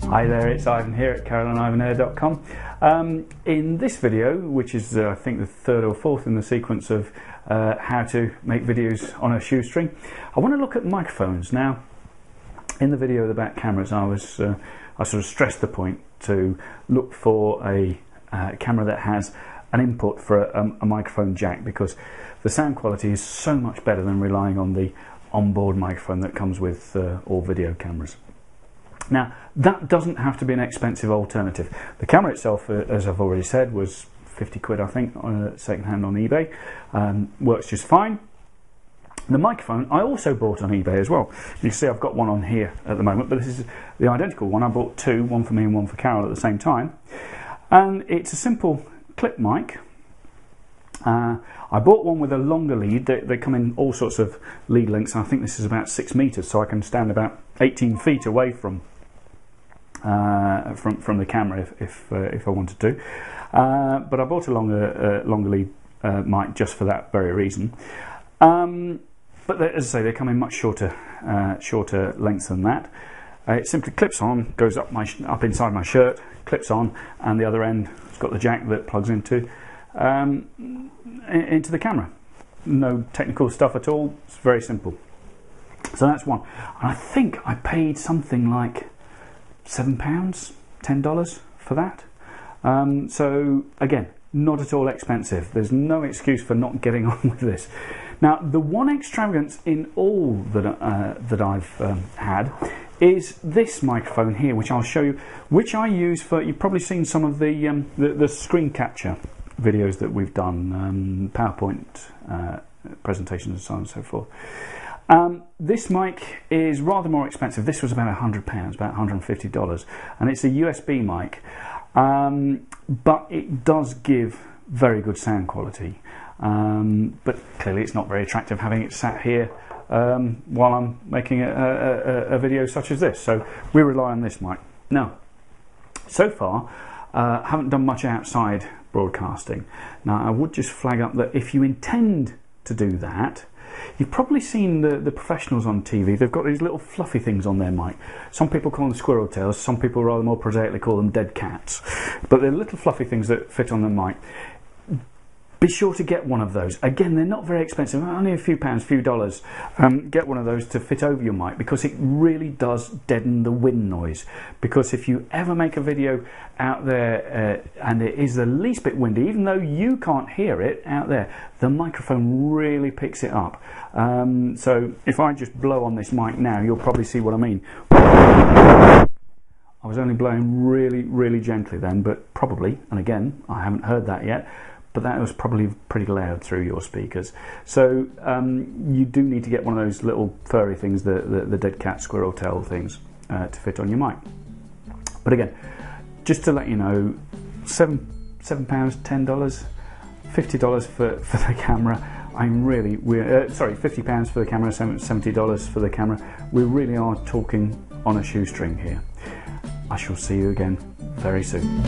Hi there, it's Ivan here at CaroleAndIvanEyre.com. In this video, which is I think the third or fourth in the sequence of how to make videos on a shoestring, I want to look at microphones. Now, in the video about cameras, I sort of stressed the point to look for a camera that has an input for a microphone jack, because the sound quality is so much better than relying on the onboard microphone that comes with all video cameras. Now, that doesn't have to be an expensive alternative. The camera itself, as I've already said, was 50 quid, I think, second-hand on eBay. Works just fine. The microphone I also bought on eBay as well. You see I've got one on here at the moment, but this is the identical one. I bought two, one for me and one for Carole at the same time. And it's a simple clip mic. I bought one with a longer lead. They come in all sorts of lead lengths. I think this is about 6 meters, so I can stand about 18 feet away from the camera if I wanted to. But I bought a longer lead mic just for that very reason. But as I say, they come in much shorter lengths than that. It simply clips on, goes up up inside my shirt, clips on, and the other end has got the jack that plugs into the camera. No technical stuff at all, it's very simple. So that's one. And I think I paid something like £7, $10 for that. So again, not at all expensive. There's no excuse for not getting on with this. Now, the one extravagance in all that, that I've had is this microphone here, which I'll show you, which I use for, you've probably seen some of the screen capture videos that we've done, PowerPoint presentations and so on and so forth. This mic is rather more expensive. This was about £100, about $150, and it's a USB mic, but it does give very good sound quality. But clearly it's not very attractive having it sat here while I'm making a video such as this, so we rely on this mic. Now, so far, haven't done much outside broadcasting. Now, I would just flag up that if you intend to do that, you've probably seen the professionals on TV. They've got these little fluffy things on their mic. Some people call them squirrel tails, some people rather more prosaically call them dead cats. But they're little fluffy things that fit on the mic. Be sure to get one of those. Again, they're not very expensive, only a few pounds, a few dollars. Get one of those to fit over your mic, because it really does deaden the wind noise. Because if you ever make a video out there and it is the least bit windy, even though you can't hear it out there, the microphone really picks it up. So if I just blow on this mic now, you'll probably see what I mean. I was only blowing really, really gently then, but probably, and again, I haven't heard that yet, but that was probably pretty loud through your speakers. So you do need to get one of those little furry things, the dead cat squirrel tail things, to fit on your mic. But again, just to let you know, £7, $10, $50 for the camera. I'm really, sorry, £50 for the camera, $70 for the camera. We really are talking on a shoestring here. I shall see you again very soon.